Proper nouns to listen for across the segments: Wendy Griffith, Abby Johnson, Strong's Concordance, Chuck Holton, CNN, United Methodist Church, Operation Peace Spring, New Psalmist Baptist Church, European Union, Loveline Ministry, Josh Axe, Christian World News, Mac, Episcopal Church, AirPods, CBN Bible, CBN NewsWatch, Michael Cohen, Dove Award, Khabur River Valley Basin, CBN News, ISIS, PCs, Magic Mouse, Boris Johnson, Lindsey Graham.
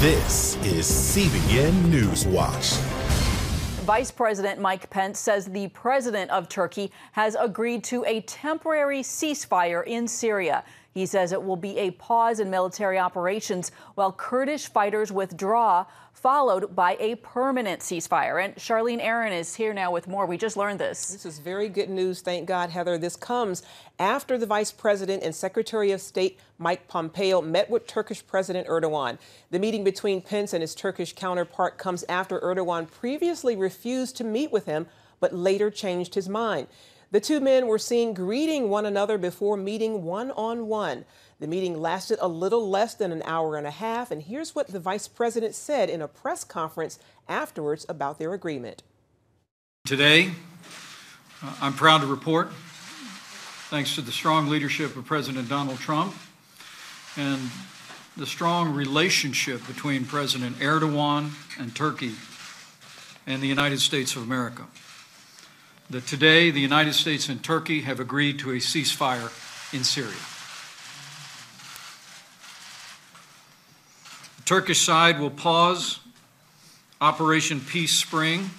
This is CBN Newswatch. Vice President Mike Pence says the president of Turkey has agreed to a temporary ceasefire in Syria. He says it will be a pause in military operations while Kurdish fighters withdraw, followed by a permanent ceasefire. And Charlene Aaron is here now with more. We just learned this. This is very good news. Thank God, Heather. This comes after the Vice President and Secretary of State Mike Pompeo met with Turkish President Erdogan. The meeting between Pence and his Turkish counterpart comes after Erdogan previously refused to meet with him, but later changed his mind. The two men were seen greeting one another before meeting one-on-one. The meeting lasted a little less than an hour and a half, and here's what the Vice President said in a press conference afterwards about their agreement. Today, I'm proud to report, thanks to the strong leadership of President Donald Trump, and the strong relationship between President Erdogan and Turkey and the United States of America, that today the United States and Turkey have agreed to a ceasefire in Syria. The Turkish side will pause Operation Peace Spring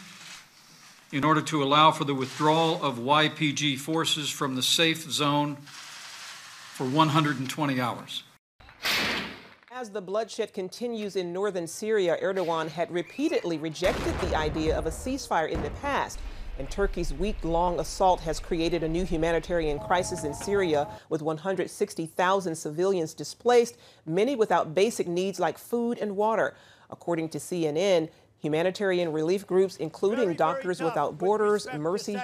in order to allow for the withdrawal of YPG forces from the safe zone for 120 hours. As the bloodshed continues in northern Syria, Erdogan had repeatedly rejected the idea of a ceasefire in the past, and Turkey's week-long assault has created a new humanitarian crisis in Syria with 160,000 civilians displaced, many without basic needs like food and water. According to CNN, humanitarian relief groups, including Doctors Without Borders, Mercy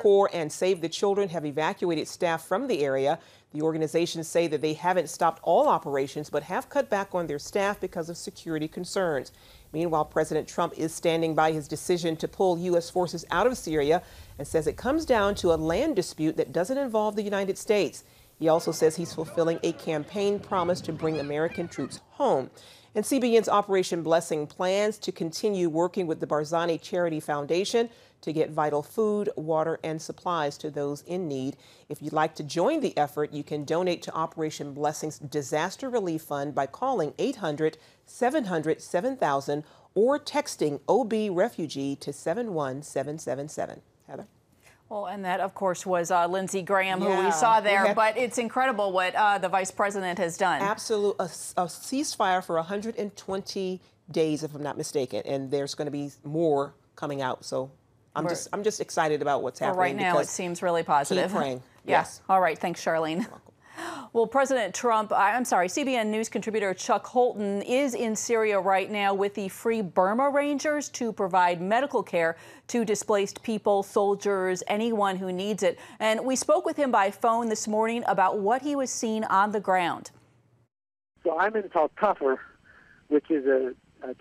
Corps, and Save the Children, have evacuated staff from the area. The organizations say that they haven't stopped all operations, but have cut back on their staff because of security concerns. Meanwhile, President Trump is standing by his decision to pull U.S. forces out of Syria and says it comes down to a land dispute that doesn't involve the United States. He also says he's fulfilling a campaign promise to bring American troops home. And CBN's Operation Blessing plans to continue working with the Barzani Charity Foundation to get vital food, water, and supplies to those in need. If you'd like to join the effort, you can donate to Operation Blessing's Disaster Relief Fund by calling 800-700-7000 or texting OB Refugee to 71777. Heather? Well, and that, of course, was Lindsey Graham, who we saw there. But it's incredible what the vice president has done. Absolutely. A ceasefire for 120 days, if I'm not mistaken. And there's going to be more coming out. So I'm just excited about what's happening. Right now, it seems really positive. Keep praying. Yes. All right. Thanks, Charlene. You're welcome. Well, President Trump, CBN News contributor Chuck Holton is in Syria right now with the Free Burma Rangers to provide medical care to displaced people, soldiers, anyone who needs it. And we spoke with him by phone this morning about what he was seeing on the ground. So I'm in Tal Tafa, which is a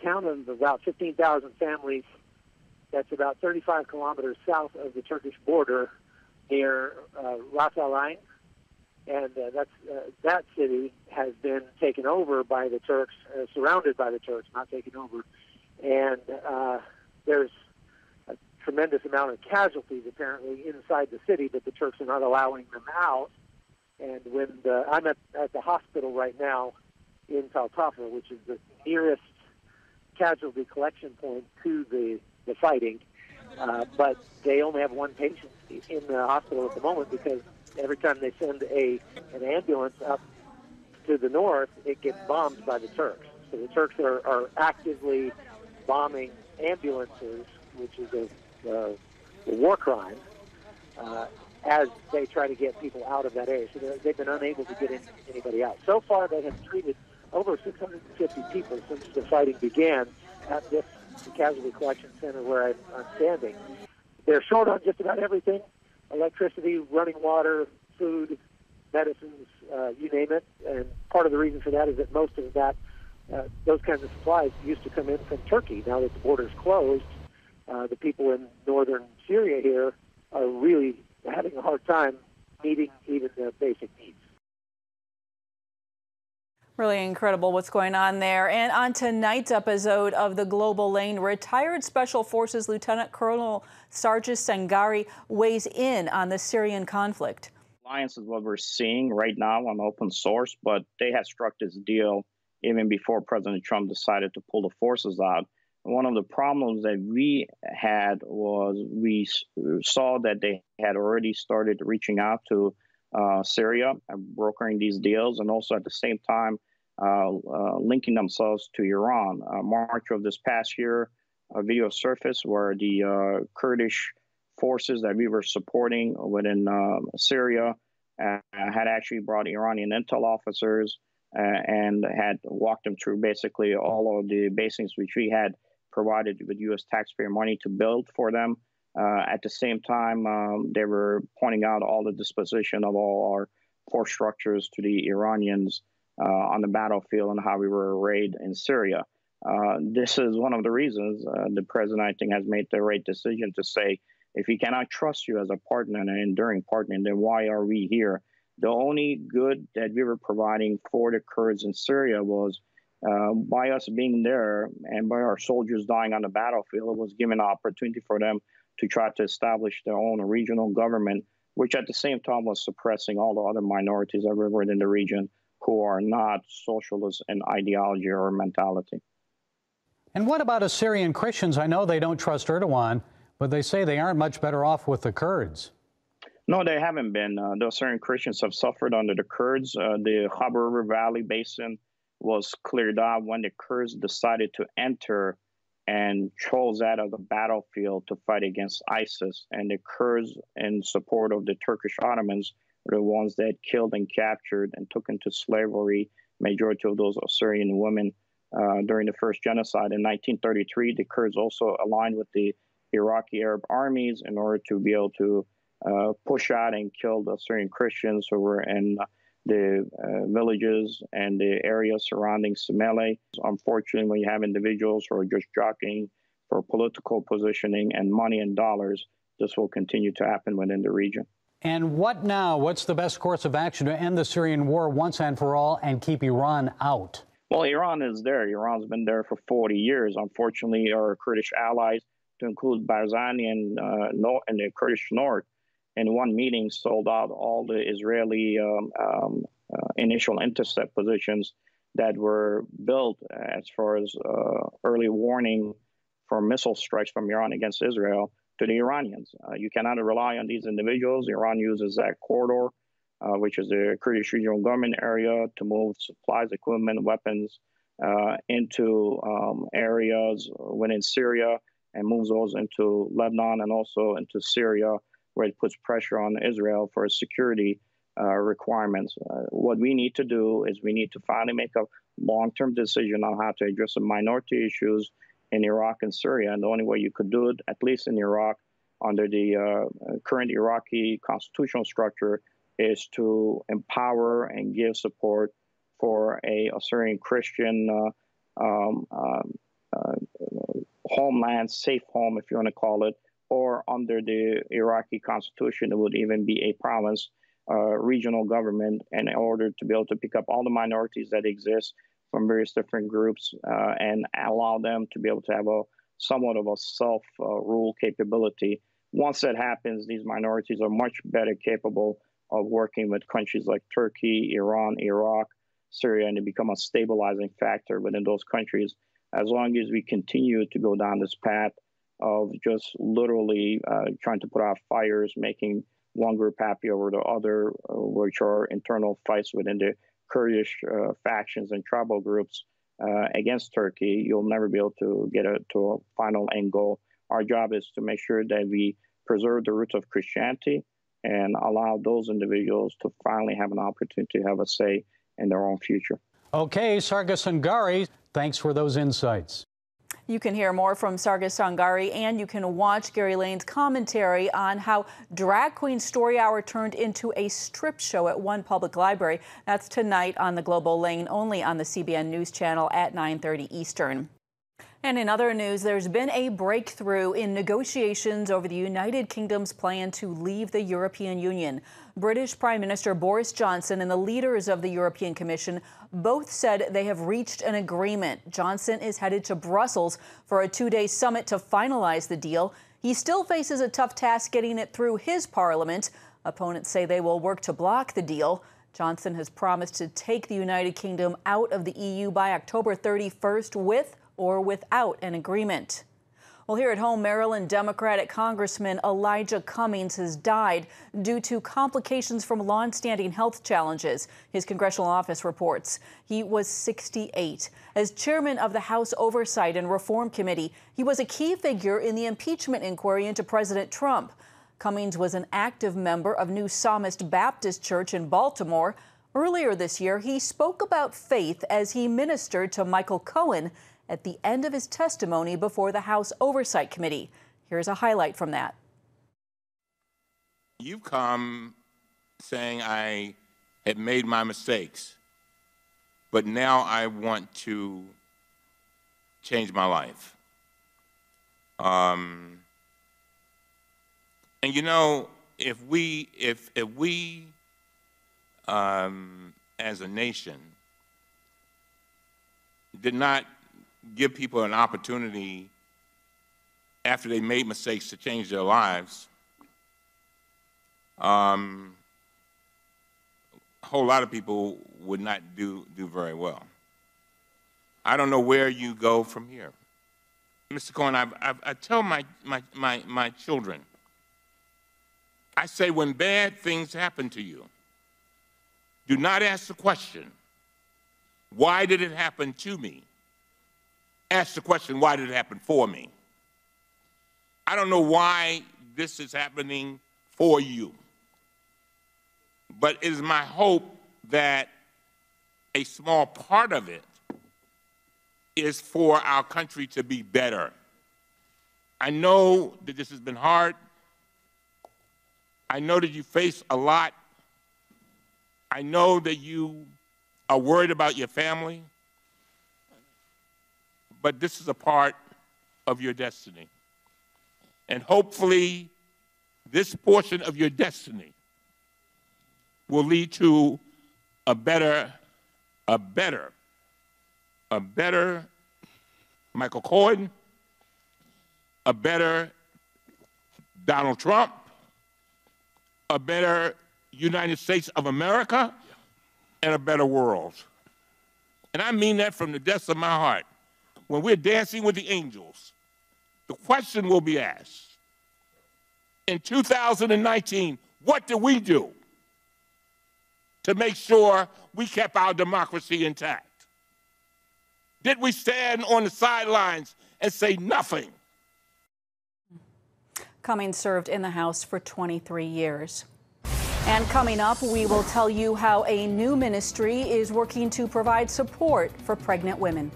town of about 15,000 families that's about 35 kilometers south of the Turkish border near Raqqa line. And that city has been taken over by the Turks, surrounded by the Turks, not taken over. And there's a tremendous amount of casualties apparently inside the city, but the Turks are not allowing them out. And when I'm at the hospital right now in Tal Tafa, which is the nearest casualty collection point to the fighting, but they only have one patient in the hospital at the moment because every time they send an ambulance up to the north, it gets bombed by the Turks. So the Turks are actively bombing ambulances, which is a war crime, as they try to get people out of that area. So they've been unable to get anybody out. So far, they have treated over 650 people since the fighting began at this casualty collection center where I'm standing. They're short on just about everything. Electricity, running water, food, medicines, you name it. And part of the reason for that is that most of that, those kinds of supplies used to come in from Turkey. Now that the border's closed, the people in northern Syria here are really having a hard time meeting even their basic needs. Really incredible what's going on there. And on tonight's episode of the Global Lane, retired Special Forces Lieutenant Colonel Sargis Sangari weighs in on the Syrian conflict. Alliance is what we're seeing right now on open source, but they have struck this deal even before President Trump decided to pull the forces out. One of the problems that we had was we saw that they had already started reaching out to Syria and brokering these deals, and also at the same time linking themselves to Iran. March of this past year, a video surfaced where the Kurdish forces that we were supporting within Syria had actually brought Iranian intel officers and had walked them through basically all of the basins which we had provided with U.S. taxpayer money to build for them. At the same time, they were pointing out all the disposition of all our force structures to the Iranians on the battlefield and how we were arrayed in Syria. This is one of the reasons the president, I think, has made the right decision to say, if we cannot trust you as a partner and an enduring partner, then why are we here? The only good that we were providing for the Kurds in Syria was by us being there and by our soldiers dying on the battlefield, it was given an opportunity for them to try to establish their own regional government, which at the same time was suppressing all the other minorities that were in the region who are not socialist in ideology or mentality. And what about Assyrian Christians? I know they don't trust Erdogan, but they say they aren't much better off with the Kurds. No, they haven't been. The Assyrian Christians have suffered under the Kurds. The Khabur River Valley Basin was cleared out when the Kurds decided to enter and chose out of the battlefield to fight against ISIS. And the Kurds, in support of the Turkish Ottomans, were the ones that killed and captured and took into slavery majority of those Assyrian women during the first genocide. In 1933, the Kurds also aligned with the Iraqi Arab armies in order to be able to push out and kill the Assyrian Christians who were in the villages and the areas surrounding Semele. Unfortunately, when you have individuals who are just jockeying for political positioning and money and dollars, this will continue to happen within the region. And what now? What's the best course of action to end the Syrian war once and for all and keep Iran out? Well, Iran is there. Iran's been there for 40 years. Unfortunately, our Kurdish allies, to include Barzani and the Kurdish North, in one meeting sold out all the Israeli initial intercept positions that were built as far as early warning for missile strikes from Iran against Israel to the Iranians. You cannot rely on these individuals. Iran uses that corridor, which is the Kurdish regional government area, to move supplies, equipment, weapons into areas within Syria, and moves those into Lebanon and also into Syria, where it puts pressure on Israel for security requirements. What we need to do is we need to finally make a long-term decision on how to address the minority issues in Iraq and Syria. And the only way you could do it, at least in Iraq, under the current Iraqi constitutional structure, is to empower and give support for a Assyrian Christian homeland, safe home, if you want to call it, or under the Iraqi constitution, it would even be a province, regional government, in order to be able to pick up all the minorities that exist from various different groups and allow them to be able to have a somewhat of a self-rule capability. Once that happens, these minorities are much better capable of working with countries like Turkey, Iran, Iraq, Syria, and they become a stabilizing factor within those countries. As long as we continue to go down this path of just literally trying to put out fires, making one group happy over the other, which are internal fights within the Kurdish factions and tribal groups against Turkey, you'll never be able to get to a final end goal. Our job is to make sure that we preserve the roots of Christianity and allow those individuals to finally have an opportunity to have a say in their own future. Okay, Sargis Sangari, thanks for those insights. You can hear more from Sargis Sangari, and you can watch Gary Lane's commentary on how Drag Queen Story Hour turned into a strip show at one public library. That's tonight on the Global Lane, only on the CBN News Channel at 9:30 Eastern. And in other news, there's been a breakthrough in negotiations over the United Kingdom's plan to leave the European Union. British Prime Minister Boris Johnson and the leaders of the European Commission both said they have reached an agreement. Johnson is headed to Brussels for a two-day summit to finalize the deal. He still faces a tough task getting it through his parliament. Opponents say they will work to block the deal. Johnson has promised to take the United Kingdom out of the EU by October 31st with or without an agreement. Well, here at home, Maryland Democratic Congressman Elijah Cummings has died due to complications from long-standing health challenges, his congressional office reports. He was 68. As chairman of the House Oversight and Reform Committee, he was a key figure in the impeachment inquiry into President Trump. Cummings was an active member of New Psalmist Baptist Church in Baltimore. Earlier this year, he spoke about faith as he ministered to Michael Cohen at the end of his testimony before the House Oversight Committee. Here's a highlight from that. You've come saying I had made my mistakes, but now I want to change my life. And you know, if we as a nation did not give people an opportunity after they made mistakes to change their lives, a whole lot of people would not do very well. I don't know where you go from here. Mr. Cohen, I tell my children, I say, when bad things happen to you, do not ask the question, why did it happen to me? Ask the question, why did it happen for me? I don't know why this is happening for you, but it is my hope that a small part of it is for our country to be better. I know that this has been hard. I know that you face a lot. I know that you are worried about your family, but this is a part of your destiny. And hopefully, this portion of your destiny will lead to a better Michael Cohen, a better Donald Trump, a better United States of America, and a better world. And I mean that from the depths of my heart. When we're dancing with the angels, the question will be asked, in 2019, what did we do to make sure we kept our democracy intact? Did we stand on the sidelines and say nothing? Cummings served in the House for 23 years. And coming up, we will tell you how a new ministry is working to provide support for pregnant women.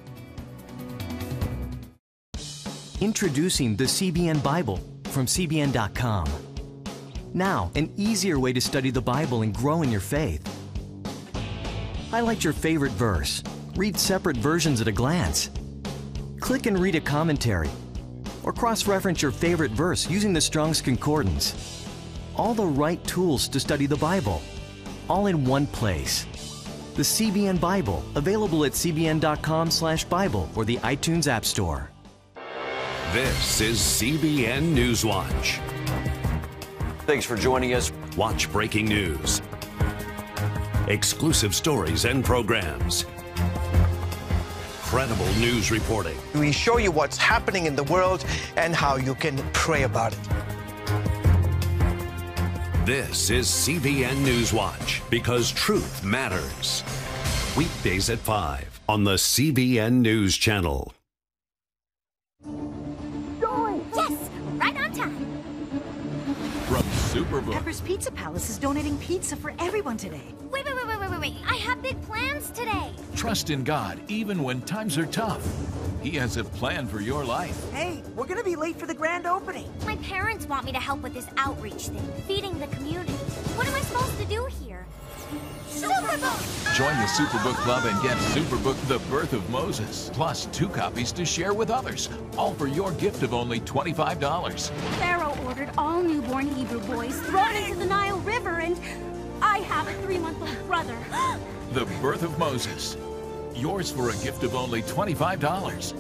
Introducing the CBN Bible from CBN.com. Now, an easier way to study the Bible and grow in your faith. Highlight your favorite verse, read separate versions at a glance, click and read a commentary, or cross-reference your favorite verse using the Strong's Concordance. All the right tools to study the Bible, all in one place. The CBN Bible, available at cbn.com/Bible or the iTunes App Store. This is CBN News Watch. Thanks for joining us. Watch breaking news, exclusive stories and programs, incredible news reporting. We show you what's happening in the world and how you can pray about it. This is CBN News Watch, because truth matters. Weekdays at 5 on the CBN News Channel. Yes, right on time. From Superbook. Pepper's Pizza Palace is donating pizza for everyone today. Wait, I have big plans today. Trust in God even when times are tough. He has a plan for your life. Hey, we're going to be late for the grand opening. My parents want me to help with this outreach thing, feeding the community. What am I supposed to do here? Superbook! Join the Superbook Club and get Superbook, The Birth of Moses, plus 2 copies to share with others, all for your gift of only $25. Pharaoh ordered all newborn Hebrew boys thrown into the Nile River, and I have a 3-month-old brother. The Birth of Moses. Yours for a gift of only $25.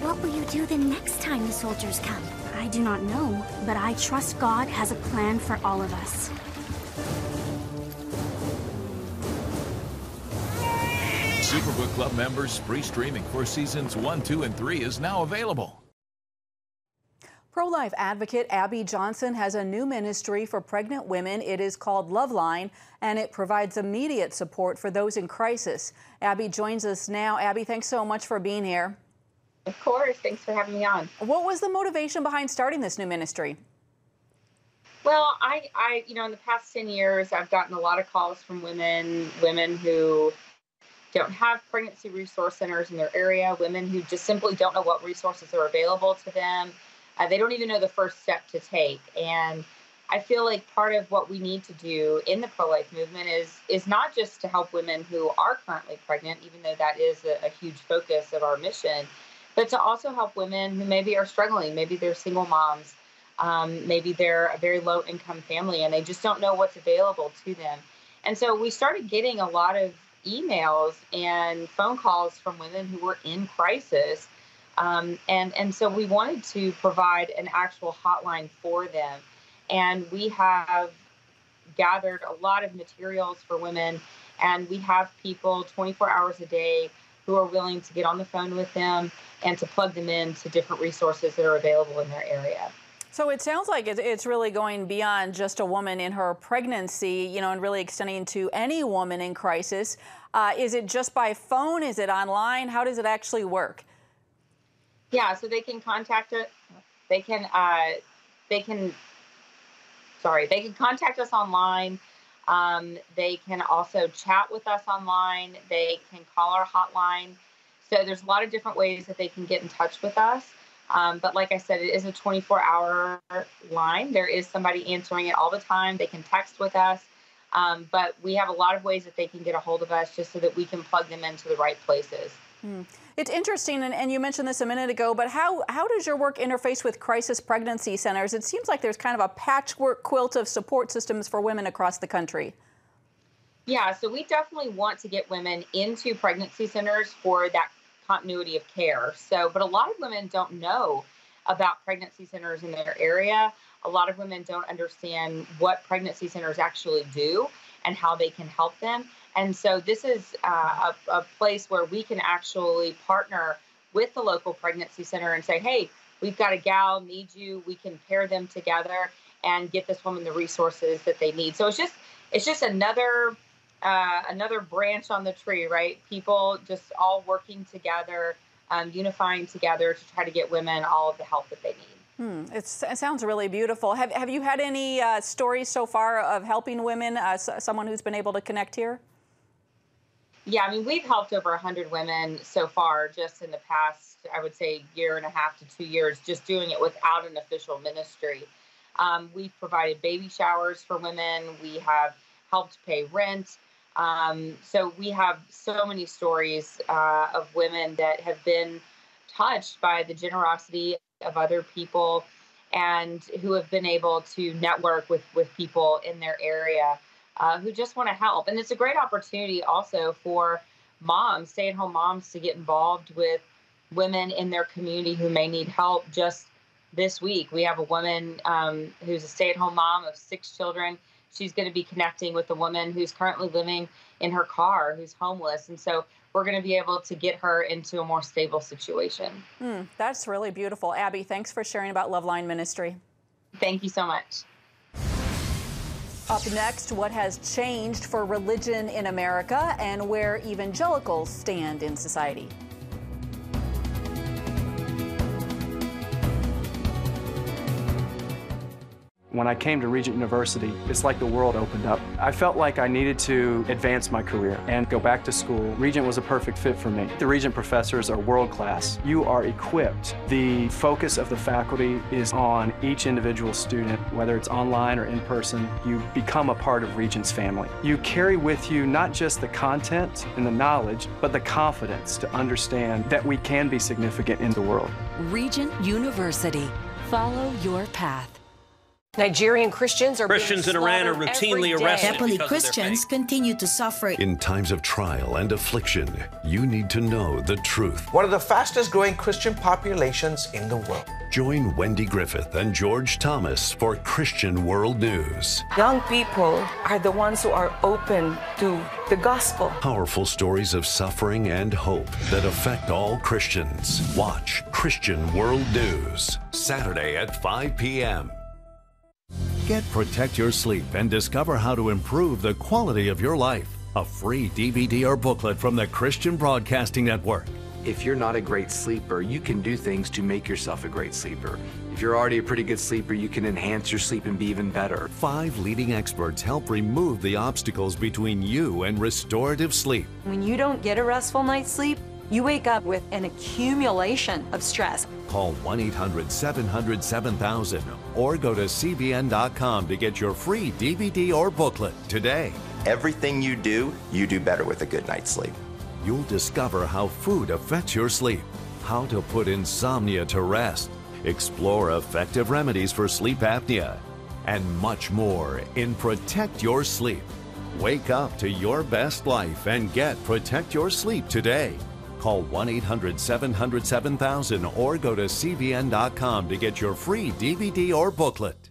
What will you do the next time the soldiers come? I do not know, but I trust God has a plan for all of us. Superbook Club members, free streaming for seasons 1, 2, and 3 is now available. Pro-life advocate Abby Johnson has a new ministry for pregnant women. It is called Loveline, and it provides immediate support for those in crisis. Abby joins us now. Abby, thanks so much for being here. Of course. Thanks for having me on. What was the motivation behind starting this new ministry? Well, I you know, in the past 10 years, I've gotten a lot of calls from women who don't have pregnancy resource centers in their area, women who just simply don't know what resources are available to them. They don't even know the first step to take. And I feel like part of what we need to do in the pro-life movement is not just to help women who are currently pregnant, even though that is a huge focus of our mission, but to also help women who maybe are struggling. Maybe they're single moms. Maybe they're a very low-income family, and they just don't know what's available to them. And so we started getting a lot of emails and phone calls from women who were in crisis. And so we wanted to provide an actual hotline for them. And we have gathered a lot of materials for women, and we have people 24 hours a day who are willing to get on the phone with them and to plug them in to different resources that are available in their area. So it sounds like it's really going beyond just a woman in her pregnancy, you know, and really extending to any woman in crisis. Is it just by phone? Is it online? How does it actually work? Yeah, so they can contact us. They can contact us online. They can also chat with us online. They can call our hotline. So there's a lot of different ways that they can get in touch with us. But like I said, it is a 24-hour line. There is somebody answering it all the time. They can text with us. But we have a lot of ways that they can get a hold of us just so that we can plug them into the right places. Hmm. It's interesting, and you mentioned this a minute ago, but how does your work interface with crisis pregnancy centers? It seems like there's kind of a patchwork quilt of support systems for women across the country. Yeah, so we definitely want to get women into pregnancy centers for that continuity of care. So, but a lot of women don't know about pregnancy centers in their area. A lot of women don't understand what pregnancy centers actually do and how they can help them. And so this is a place where we can actually partner with the local pregnancy center and say, hey, we've got a gal, need you. We can pair them together and get this woman the resources that they need. So it's just another branch on the tree, right? People just all working together, unifying together to try to get women all of the help that they need. It sounds really beautiful. Have you had any stories so far of helping women, someone who's been able to connect here? Yeah, I mean, we've helped over 100 women so far just in the past, I would say, year and a half to 2 years, just doing it without an official ministry. We've provided baby showers for women. We have helped pay rent. So we have so many stories of women that have been touched by the generosity of other people and who have been able to network with people in their area. Who just want to help. And it's a great opportunity also for moms, stay-at-home moms, to get involved with women in their community who may need help. Just this week, we have a woman who's a stay-at-home mom of 6 children. She's going to be connecting with a woman who's currently living in her car, who's homeless. And so we're going to be able to get her into a more stable situation. That's really beautiful. Abby, thanks for sharing about Loveline Ministry. Thank you so much. Up next, what has changed for religion in America and where evangelicals stand in society. When I came to Regent University, it's like the world opened up. I felt like I needed to advance my career and go back to school. Regent was a perfect fit for me. The Regent professors are world class. You are equipped. The focus of the faculty is on each individual student, whether it's online or in person. You become a part of Regent's family. You carry with you not just the content and the knowledge, but the confidence to understand that we can be significant in the world. Regent University. Follow your path. Nigerian Christians are Christians in Iran are routinely arrested. Nepali Christians continue to suffer. In times of trial and affliction, you need to know the truth. One of the fastest growing Christian populations in the world. Join Wendy Griffith and George Thomas for Christian World News. Young people are the ones who are open to the gospel. Powerful stories of suffering and hope that affect all Christians. Watch Christian World News, Saturday at 5 p.m. Protect your sleep and discover how to improve the quality of your life. A free DVD or booklet from the Christian Broadcasting Network. If you're not a great sleeper, you can do things to make yourself a great sleeper. If you're already a pretty good sleeper, you can enhance your sleep and be even better. 5 leading experts help remove the obstacles between you and restorative sleep. When you don't get a restful night's sleep, you wake up with an accumulation of stress. Call 1-800-700-7000 or go to cbn.com to get your free DVD or booklet today. Everything you do better with a good night's sleep. You'll discover how food affects your sleep, how to put insomnia to rest, explore effective remedies for sleep apnea, and much more in Protect Your Sleep. Wake up to your best life and get Protect Your Sleep today. Call 1-800-700-7000 or go to cbn.com to get your free DVD or booklet.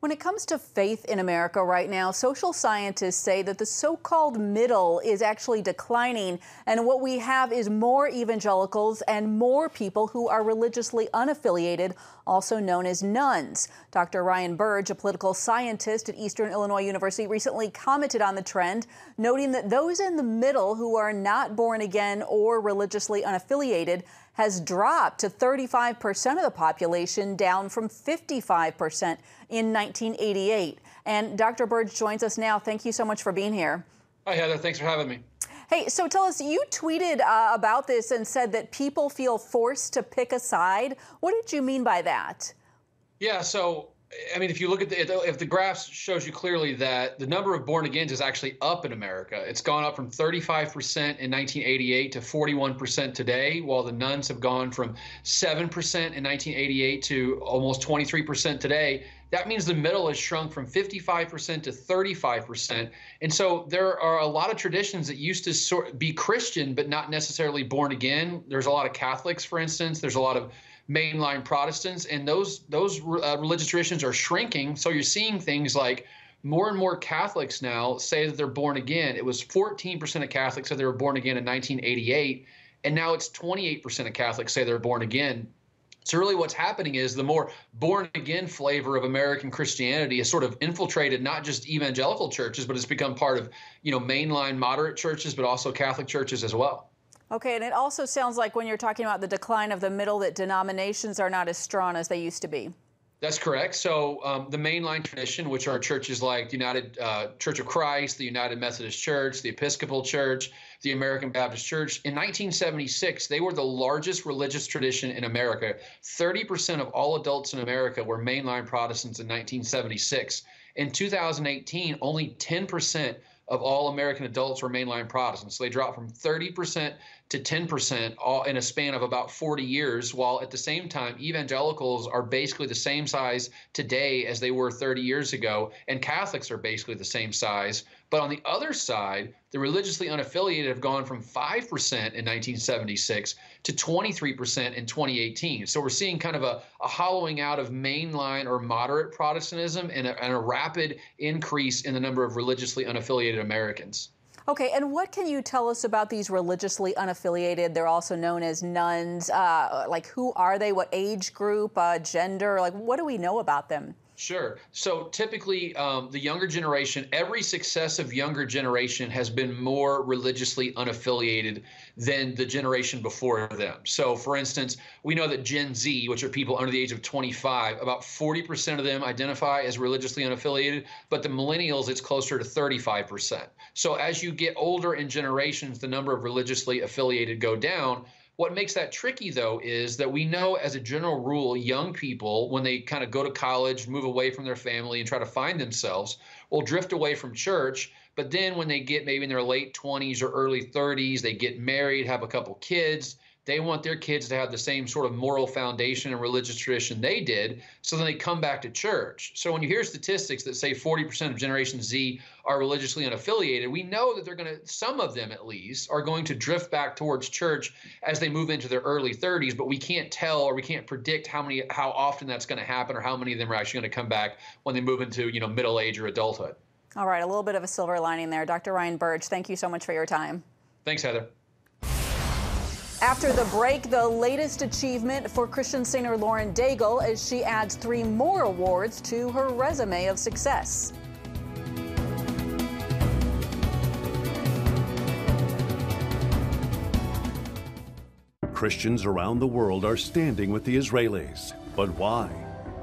When it comes to faith in America right now, social scientists say that the so-called middle is actually declining, and what we have is more evangelicals and more people who are religiously unaffiliated, also known as nuns. Dr. Ryan Burge, a political scientist at Eastern Illinois University, recently commented on the trend, noting that those in the middle who are not born again or religiously unaffiliated has dropped to 35% of the population, down from 55% in 1988. And Dr. Burge joins us now. Thank you so much for being here. Hi, Heather. Thanks for having me. Hey, so tell us, you tweeted about this and said that people feel forced to pick a side. What did you mean by that? Yeah, so, I mean, if you look at the graphs shows you clearly that the number of born-agains is actually up in America. It's gone up from 35% in 1988 to 41% today, while the nuns have gone from 7% in 1988 to almost 23% today. That means the middle has shrunk from 55% to 35%. And so there are a lot of traditions that used to be Christian but not necessarily born again. There's a lot of Catholics, for instance. There's a lot of mainline Protestants, and those religious traditions are shrinking. So you're seeing things like more and more Catholics now say that they're born again. It was 14% of Catholics said they were born again in 1988, and now it's 28% of Catholics say they're born again. So really what's happening is the more born-again flavor of American Christianity has sort of infiltrated not just evangelical churches, but it's become part of, you know, mainline moderate churches, but also Catholic churches as well. Okay, and it also sounds like when you're talking about the decline of the middle that denominations are not as strong as they used to be. That's correct. So the mainline tradition, which are churches like the United Church of Christ, the United Methodist Church, the Episcopal Church, the American Baptist Church, in 1976, they were the largest religious tradition in America. 30% of all adults in America were mainline Protestants in 1976. In 2018, only 10% of all American adults were mainline Protestants. So they dropped from 30% to 10% all in a span of about 40 years, while at the same time, evangelicals are basically the same size today as they were 30 years ago, and Catholics are basically the same size. But on the other side, the religiously unaffiliated have gone from 5% in 1976 to 23% in 2018. So we're seeing kind of a hollowing out of mainline or moderate Protestantism and a rapid increase in the number of religiously unaffiliated Americans. Okay, and what can you tell us about these religiously unaffiliated? They're also known as nuns. Like, who are they? What age group? Gender? Like, what do we know about them? Sure. So typically the younger generation, every successive younger generation has been more religiously unaffiliated than the generation before them. So for instance, we know that Gen Z, which are people under the age of 25, about 40% of them identify as religiously unaffiliated, but the millennials, it's closer to 35%. So as you get older in generations, the number of religiously affiliated go down. What makes that tricky, though, is that we know as a general rule, young people, when they kind of go to college, move away from their family and try to find themselves, will drift away from church. But then when they get maybe in their late 20s or early 30s, they get married, have a couple kids, They want their kids to have the same sort of moral foundation and religious tradition they did, so then they come back to church. So when you hear statistics that say 40% of Generation Z are religiously unaffiliated, we know that they're going to, some of them at least, are going to drift back towards church as they move into their early 30s, but we can't tell or we can't predict how often that's going to happen or how many of them are actually going to come back when they move into, you know, middle age or adulthood. All right, a little bit of a silver lining there. Dr. Ryan Burge, thank you so much for your time. Thanks, Heather. After the break, the latest achievement for Christian singer Lauren Daigle as she adds 3 more awards to her resume of success. Christians around the world are standing with the Israelis. But why?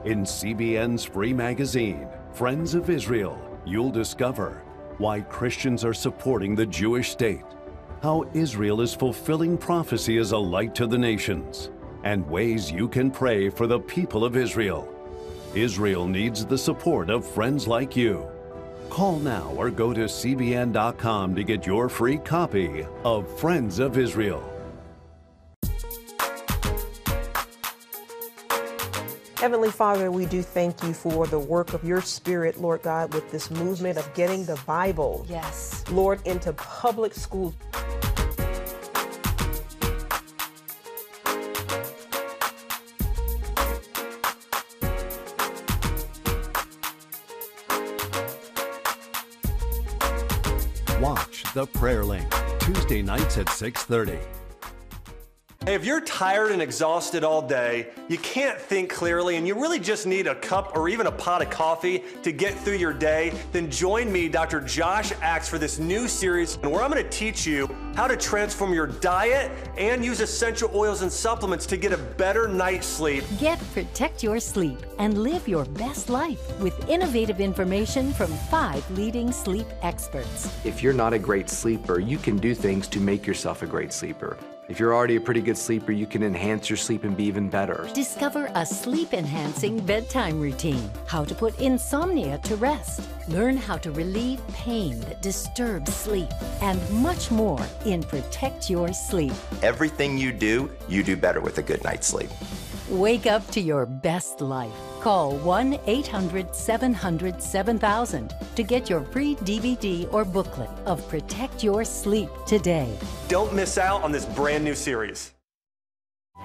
In CBN's free magazine, Friends of Israel, you'll discover why Christians are supporting the Jewish state, how Israel is fulfilling prophecy as a light to the nations, and ways you can pray for the people of Israel. Israel needs the support of friends like you. Call now or go to cbn.com to get your free copy of Friends of Israel. Heavenly Father, we do thank you for the work of your Spirit, Lord God, with this movement of getting the Bible, yes, Lord, into public schools. Watch The Prayer Link, Tuesday nights at 6:30. Hey, if you're tired and exhausted all day, you can't think clearly, and you really just need a cup or even a pot of coffee to get through your day, then join me, Dr. Josh Axe, for this new series where I'm going to teach you how to transform your diet and use essential oils and supplements to get a better night's sleep. Protect your sleep and live your best life with innovative information from 5 leading sleep experts. If you're not a great sleeper, you can do things to make yourself a great sleeper. If you're already a pretty good sleeper, you can enhance your sleep and be even better. Discover a sleep-enhancing bedtime routine, how to put insomnia to rest, learn how to relieve pain that disturbs sleep, and much more in Protect Your Sleep. Everything you do better with a good night's sleep. Wake up to your best life. Call 1-800-700-7000 to get your free DVD or booklet of Protect Your Sleep today. Don't miss out on this brand new series.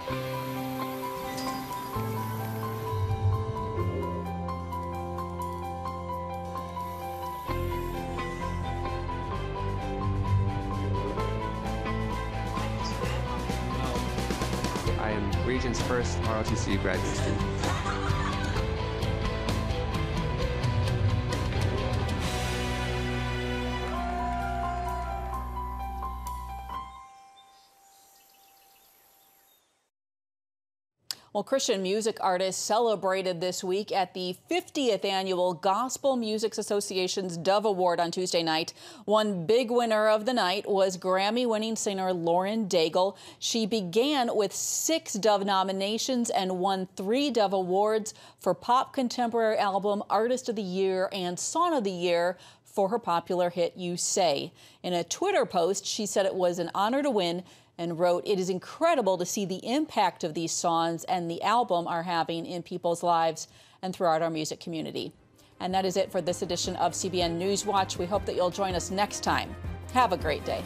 I am Regent's first ROTC graduate student. Well, Christian music artists celebrated this week at the 50th Annual Gospel Music Association's Dove Award on Tuesday night. One big winner of the night was Grammy-winning singer Lauren Daigle. She began with 6 Dove nominations and won 3 Dove Awards for Pop Contemporary Album, Artist of the Year, and Song of the Year for her popular hit, You Say. In a Twitter post, she said it was an honor to win, and wrote, "It is incredible to see the impact of these songs and the album are having in people's lives and throughout our music community." And that is it for this edition of CBN News Watch. We hope that you'll join us next time. Have a great day.